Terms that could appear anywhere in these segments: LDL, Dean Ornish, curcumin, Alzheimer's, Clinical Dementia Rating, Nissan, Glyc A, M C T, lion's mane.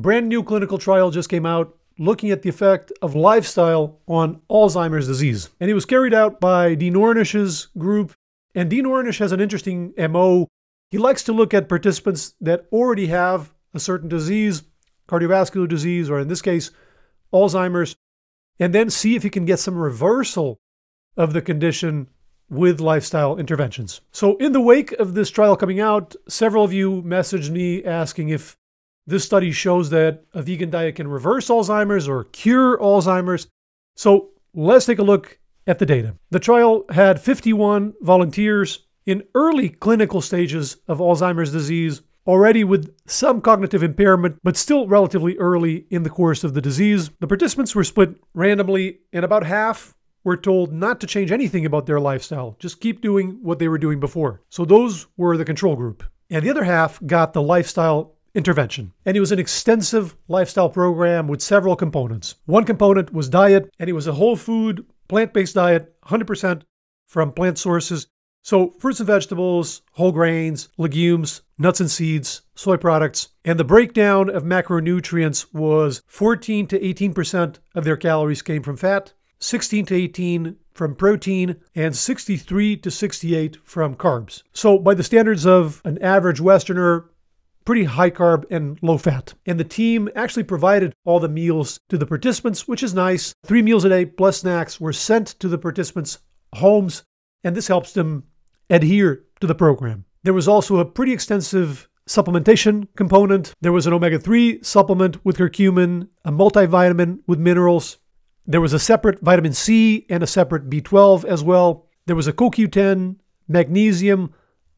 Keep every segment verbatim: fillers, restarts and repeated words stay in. brand new clinical trial just came out looking at the effect of lifestyle on Alzheimer's disease. And it was carried out by Dean Ornish's group. And Dean Ornish has an interesting M O. He likes to look at participants that already have a certain disease, cardiovascular disease, or in this case, Alzheimer's, and then see if he can get some reversal of the condition with lifestyle interventions. So in the wake of this trial coming out, several of you messaged me asking if this study shows that a vegan diet can reverse Alzheimer's or cure Alzheimer's. So let's take a look at the data. The trial had fifty-one volunteers in early clinical stages of Alzheimer's disease, already with some cognitive impairment, but still relatively early in the course of the disease. The participants were split randomly, and about half were told not to change anything about their lifestyle, just keep doing what they were doing before. So those were the control group. And the other half got the lifestyle intervention. And it was an extensive lifestyle program with several components. One component was diet, and it was a whole food, plant-based diet, one hundred percent from plant sources. So fruits and vegetables, whole grains, legumes, nuts and seeds, soy products, and the breakdown of macronutrients was fourteen to eighteen percent of their calories came from fat, sixteen to eighteen from protein, and sixty-three to sixty-eight from carbs. So by the standards of an average Westerner, pretty high carb and low fat. And the team actually provided all the meals to the participants, which is nice. Three meals a day plus snacks were sent to the participants' homes, and this helps them adhere to the program. There was also a pretty extensive supplementation component. There was an omega three supplement with curcumin, a multivitamin with minerals. There was a separate vitamin C and a separate B twelve as well. There was a C o Q ten, magnesium,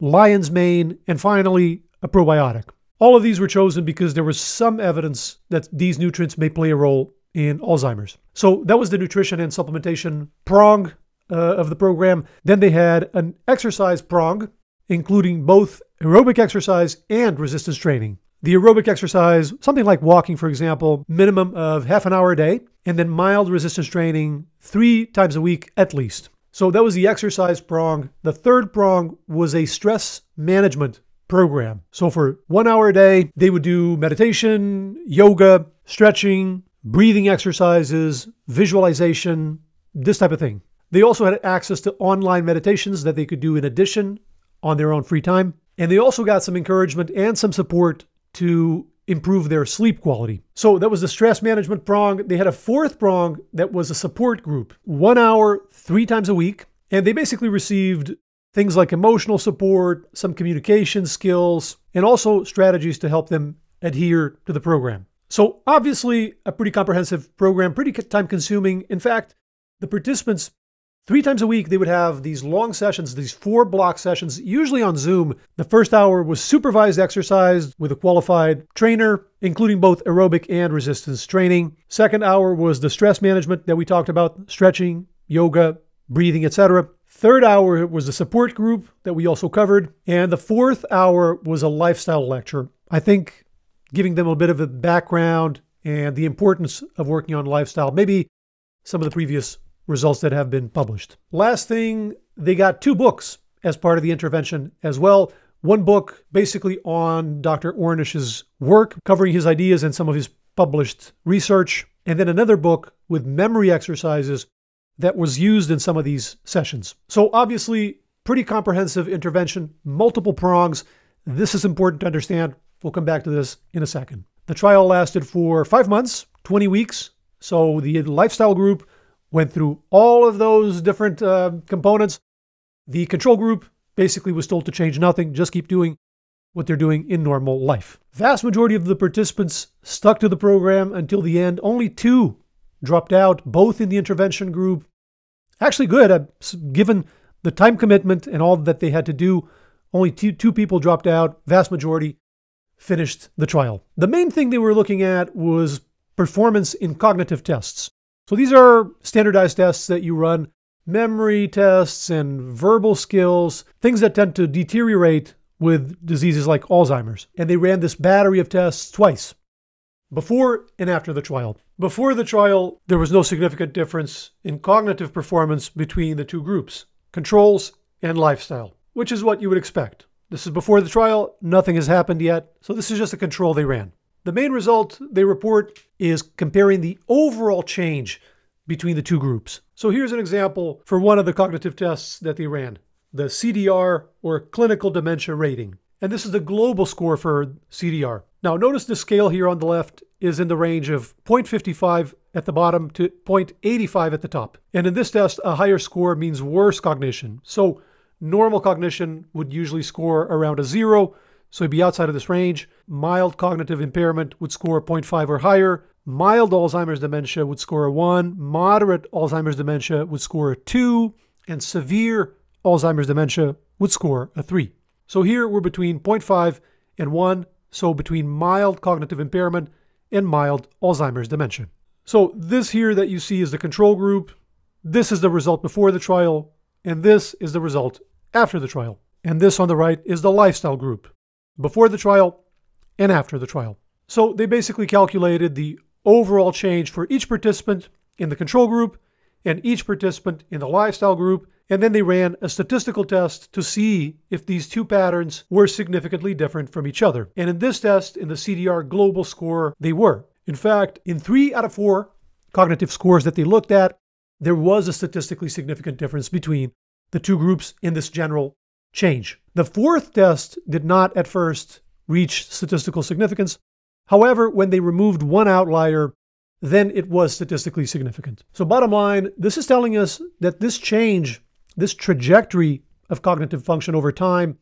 lion's mane, and finally a probiotic. All of these were chosen because there was some evidence that these nutrients may play a role in Alzheimer's. So that was the nutrition and supplementation prong Uh, of the program. Then they had an exercise prong, including both aerobic exercise and resistance training. The aerobic exercise, something like walking, for example, minimum of half an hour a day, and then mild resistance training three times a week at least. So that was the exercise prong. The third prong was a stress management program. So for one hour a day, they would do meditation, yoga, stretching, breathing exercises, visualization, this type of thing. They also had access to online meditations that they could do in addition on their own free time. And they also got some encouragement and some support to improve their sleep quality. So that was the stress management prong. They had a fourth prong that was a support group, one hour, three times a week. And they basically received things like emotional support, some communication skills, and also strategies to help them adhere to the program. So obviously a pretty comprehensive program, pretty time consuming. In fact, the participants, three times a week, they would have these long sessions, these four block sessions, usually on Zoom. The first hour was supervised exercise with a qualified trainer, including both aerobic and resistance training. Second hour was the stress management that we talked about, stretching, yoga, breathing, et cetera. Third hour was the support group that we also covered. And the fourth hour was a lifestyle lecture. I think giving them a bit of a background and the importance of working on lifestyle, maybe some of the previous results that have been published. Last thing, they got two books as part of the intervention as well. One book basically on Doctor Ornish's work, covering his ideas and some of his published research, and then another book with memory exercises that was used in some of these sessions. So obviously, pretty comprehensive intervention, multiple prongs. This is important to understand. We'll come back to this in a second. The trial lasted for five months, twenty weeks. So the lifestyle group went through all of those different uh, components. The control group basically was told to change nothing, just keep doing what they're doing in normal life. Vast majority of the participants stuck to the program until the end. Only two dropped out, both in the intervention group. Actually good, uh, given the time commitment and all that they had to do, only two, two people dropped out. Vast majority finished the trial. The main thing they were looking at was performance in cognitive tests. So these are standardized tests that you run, memory tests and verbal skills, things that tend to deteriorate with diseases like Alzheimer's. And they ran this battery of tests twice, before and after the trial. Before the trial, there was no significant difference in cognitive performance between the two groups, controls and lifestyle, which is what you would expect. This is before the trial, nothing has happened yet. So this is just a control they ran. The main result they report is comparing the overall change between the two groups. So here's an example for one of the cognitive tests that they ran, the C D R or Clinical Dementia Rating. And this is the global score for C D R. Now notice the scale here on the left is in the range of zero point five five at the bottom to zero point eight five at the top. And in this test, a higher score means worse cognition. So normal cognition would usually score around a zero, so it'd be outside of this range. Mild cognitive impairment would score zero point five or higher. Mild Alzheimer's dementia would score a one. Moderate Alzheimer's dementia would score a two. And severe Alzheimer's dementia would score a three. So here we're between zero point five and one, so between mild cognitive impairment and mild Alzheimer's dementia. So this here that you see is the control group. This is the result before the trial. And this is the result after the trial. And this on the right is the lifestyle group, before the trial and after the trial. So they basically calculated the overall change for each participant in the control group and each participant in the lifestyle group. And then they ran a statistical test to see if these two patterns were significantly different from each other. And in this test, in the C D R global score, they were. In fact, in three out of four cognitive scores that they looked at, there was a statistically significant difference between the two groups in this general change. The fourth test did not at first reach statistical significance. However, when they removed one outlier, then it was statistically significant. So bottom line, this is telling us that this change, this trajectory of cognitive function over time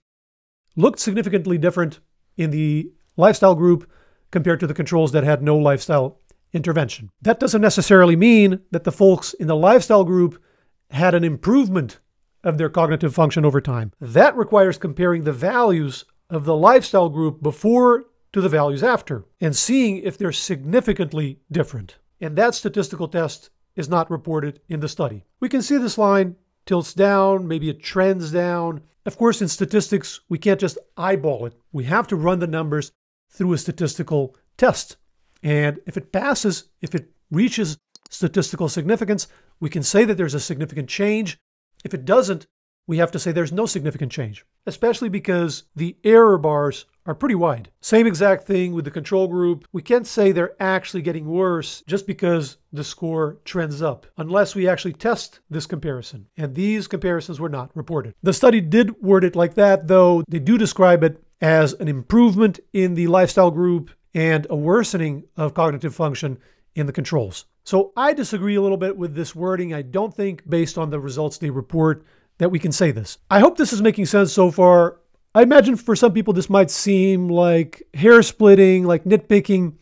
looked significantly different in the lifestyle group compared to the controls that had no lifestyle intervention. That doesn't necessarily mean that the folks in the lifestyle group had an improvement of their cognitive function over time. That requires comparing the values of the lifestyle group before to the values after and seeing if they're significantly different. And that statistical test is not reported in the study. We can see this line tilts down, maybe it trends down. Of course, in statistics, we can't just eyeball it. We have to run the numbers through a statistical test. And if it passes, if it reaches statistical significance, we can say that there's a significant change. If it doesn't, we have to say there's no significant change, especially because the error bars are pretty wide. Same exact thing with the control group. We can't say they're actually getting worse just because the score trends up, unless we actually test this comparison. And these comparisons were not reported. The study did word it like that, though. They do describe it as an improvement in the lifestyle group and a worsening of cognitive function in the controls. So I disagree a little bit with this wording. I don't think, based on the results they report, that we can say this. I hope this is making sense so far. I imagine for some people this might seem like hair splitting, like nitpicking,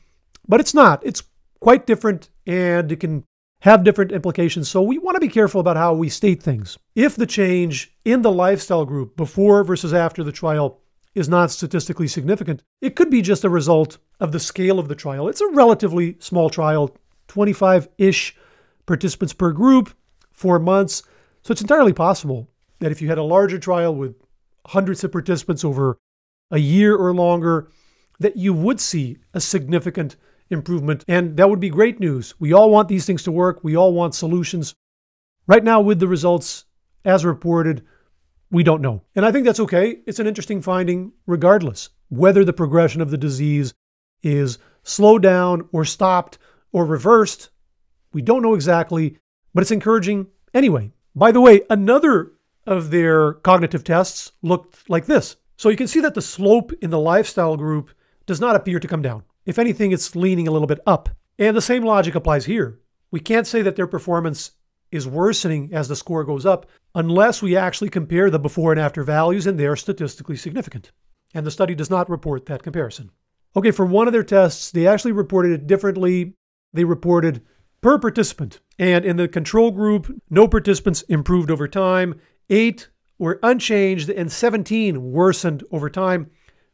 but it's not. It's quite different and it can have different implications. So we want to be careful about how we state things. If the change in the lifestyle group before versus after the trial is not statistically significant, it could be just a result of the scale of the trial. It's a relatively small trial, twenty-five-ish participants per group, four months. So it's entirely possible that if you had a larger trial with hundreds of participants over a year or longer, that you would see a significant improvement. And that would be great news. We all want these things to work. We all want solutions. Right now, with the results as reported, we don't know. And I think that's okay. It's an interesting finding regardless, whether the progression of the disease is slowed down or stopped or reversed. We don't know exactly, but it's encouraging anyway. By the way, another of their cognitive tests looked like this. So you can see that the slope in the lifestyle group does not appear to come down. If anything, it's leaning a little bit up. And the same logic applies here. We can't say that their performance is worsening as the score goes up unless we actually compare the before and after values and they are statistically significant. And the study does not report that comparison. Okay, for one of their tests, they actually reported it differently. They reported per participant. And in the control group, no participants improved over time. Eight were unchanged and seventeen worsened over time.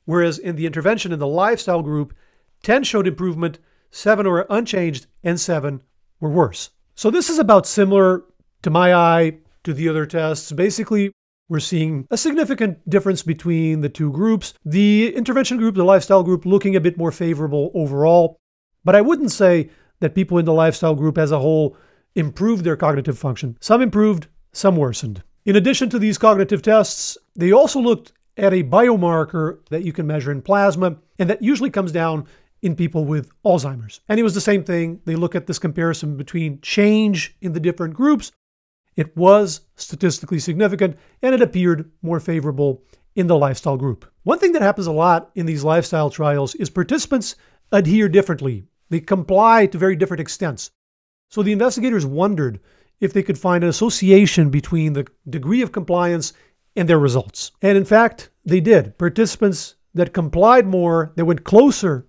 Whereas in the intervention in the lifestyle group, ten showed improvement, seven were unchanged, and seven were worse. So this is about similar, to my eye, to the other tests. Basically, we're seeing a significant difference between the two groups. The intervention group, the lifestyle group, looking a bit more favorable overall. But I wouldn't say that people in the lifestyle group as a whole improved their cognitive function. Some improved, some worsened. In addition to these cognitive tests, they also looked at a biomarker that you can measure in plasma, and that usually comes down in people with Alzheimer's. And it was the same thing. They look at this comparison between change in the different groups. It was statistically significant, and it appeared more favorable in the lifestyle group. One thing that happens a lot in these lifestyle trials is participants adhere differently. They comply to very different extents. So the investigators wondered if they could find an association between the degree of compliance and their results. And in fact, they did. Participants that complied more, that went closer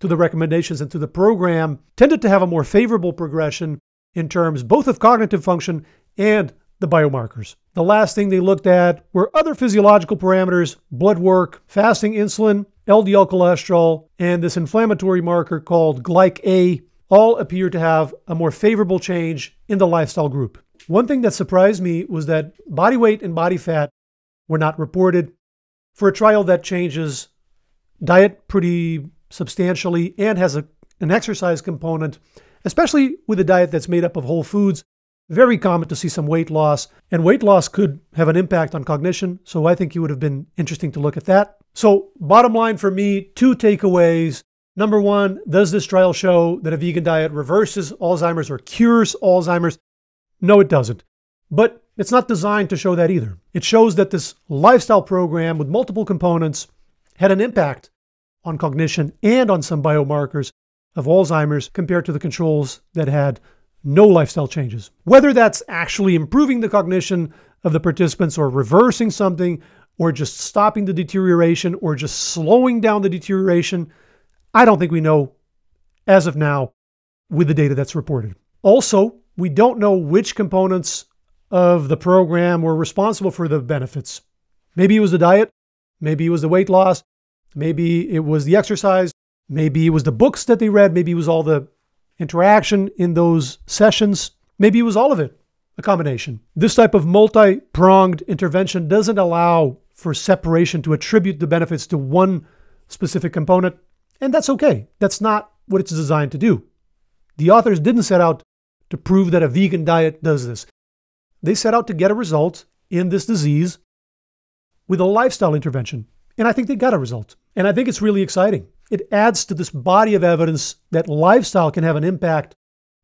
to the recommendations and to the program, tended to have a more favorable progression in terms both of cognitive function and the biomarkers. The last thing they looked at were other physiological parameters, blood work, fasting insulin, L D L cholesterol, and this inflammatory marker called Glyc A, all appear to have a more favorable change in the lifestyle group. One thing that surprised me was that body weight and body fat were not reported for a trial that changes diet pretty substantially and has a, an exercise component, especially with a diet that's made up of whole foods. Very common to see some weight loss, and weight loss could have an impact on cognition, so I think it would have been interesting to look at that. So bottom line for me, two takeaways. Number one, does this trial show that a vegan diet reverses Alzheimer's or cures Alzheimer's? No, it doesn't. But it's not designed to show that either. It shows that this lifestyle program with multiple components had an impact on cognition and on some biomarkers of Alzheimer's compared to the controls that had no lifestyle changes. Whether that's actually improving the cognition of the participants or reversing something or just stopping the deterioration or just slowing down the deterioration, I don't think we know as of now with the data that's reported. Also, we don't know which components of the program were responsible for the benefits. Maybe it was the diet, maybe it was the weight loss, maybe it was the exercise, maybe it was the books that they read, maybe it was all the interaction in those sessions, maybe it was all of it, a combination. This type of multi-pronged intervention doesn't allow for separation to attribute the benefits to one specific component, and that's okay. That's not what it's designed to do. The authors didn't set out to prove that a vegan diet does this. They set out to get a result in this disease with a lifestyle intervention. And I think they got a result. And I think it's really exciting. It adds to this body of evidence that lifestyle can have an impact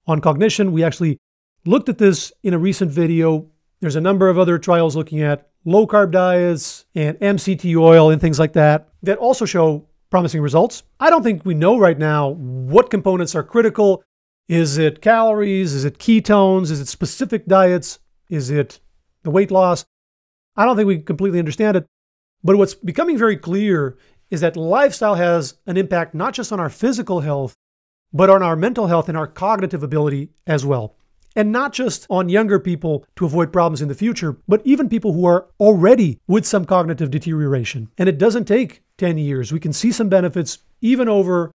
on cognition. We actually looked at this in a recent video. There's a number of other trials looking at low-carb diets and M C T oil and things like that that also show promising results. I don't think we know right now what components are critical. Is it calories? Is it ketones? Is it specific diets? Is it the weight loss? I don't think we completely understand it. But what's becoming very clear is that lifestyle has an impact not just on our physical health, but on our mental health and our cognitive ability as well. And not just on younger people to avoid problems in the future, but even people who are already with some cognitive deterioration. And it doesn't take ten years. We can see some benefits even over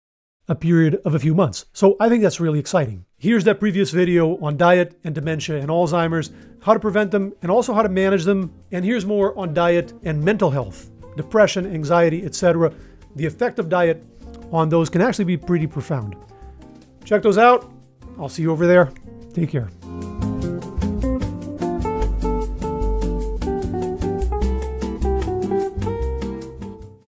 a period of a few months. So I think that's really exciting. Here's that previous video on diet and dementia and Alzheimer's, how to prevent them and also how to manage them. And here's more on diet and mental health, depression, anxiety, et cetera. The effect of diet on those can actually be pretty profound. Check those out. I'll see you over there. Take care.